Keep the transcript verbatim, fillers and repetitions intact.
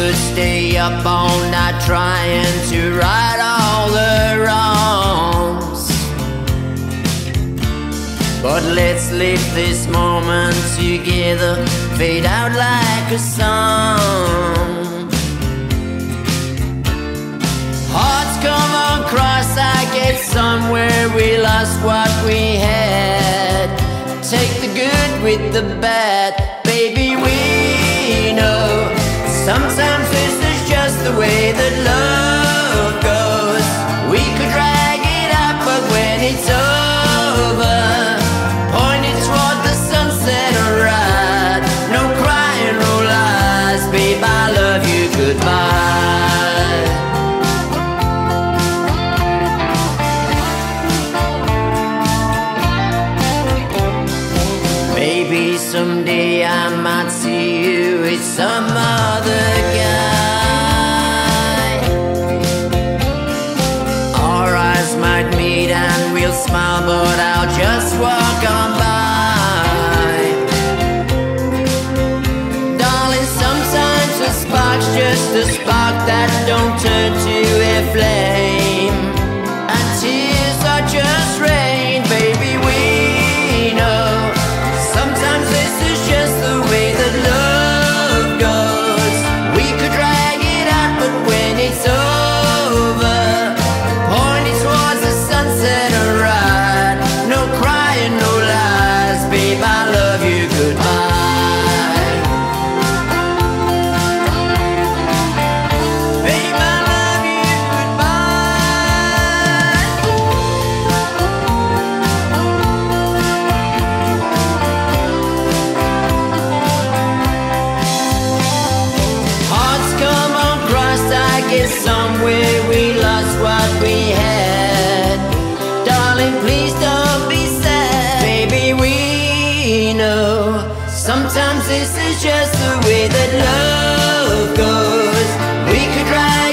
Could stay up all night trying to right all the wrongs, but let's live this moment together, fade out like a song. Hearts come across, I get somewhere, we lost what we had. Take the good with the bad, baby, we know. Sometimes this is just the way that love goes. We could drag it out, but when it's over, point it toward the sunset or ride. No crying, no lies, babe, I love you, goodbye. Maybe someday I might see you with some other smile, but I'll just walk on by. Darling, sometimes a spark's just a spark that don't turn to a flame, and tears are just rain, baby, we know. Sometimes this is just the way that love goes. We could drag it out, but when it's over, point it towards the sunset. Somewhere we lost what we had. Darling, please don't be sad. Baby, we know. Sometimes this is just the way that love goes. We could ride.